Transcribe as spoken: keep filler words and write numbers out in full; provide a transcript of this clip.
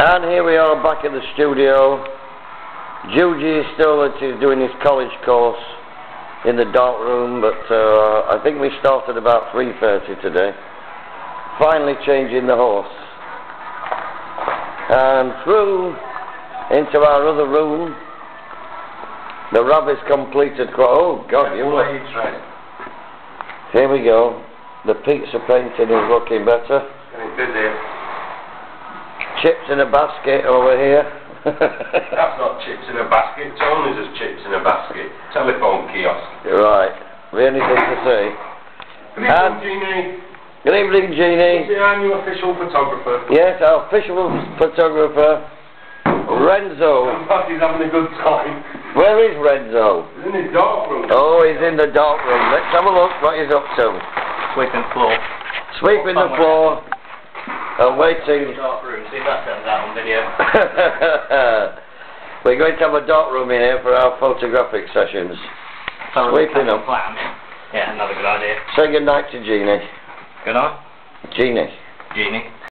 And here we are back in the studio. Juji is still he's doing his college course in the dark room, but uh, I think we started about three thirty today. Finally changing the horse. And through into our other room, the rabbit's completed quite... Oh, God, you look... Here we go. The pizza painting is looking better. It's busy. Chips in a basket over here. That's not chips in a basket. Tony's is chips in a basket. Telephone kiosk. You're right. We only thing to say. Good evening, Jeannie. Good evening, Jeannie. I'm your official photographer. Yes, our official photographer, Renzo. Somebody's having a good time. Where is Renzo? He's in his dark room. Oh, he's in the dark room. Let's have a look what he's up to. Sweeping the floor. Sweeping the floor. I'm waiting. Dark room. See if that turns out on video. We're going to have a dark room in here for our photographic sessions. Sweeping up. Yeah, another good idea. Say good night to Jeannie. Good night. Jeannie. Jeannie.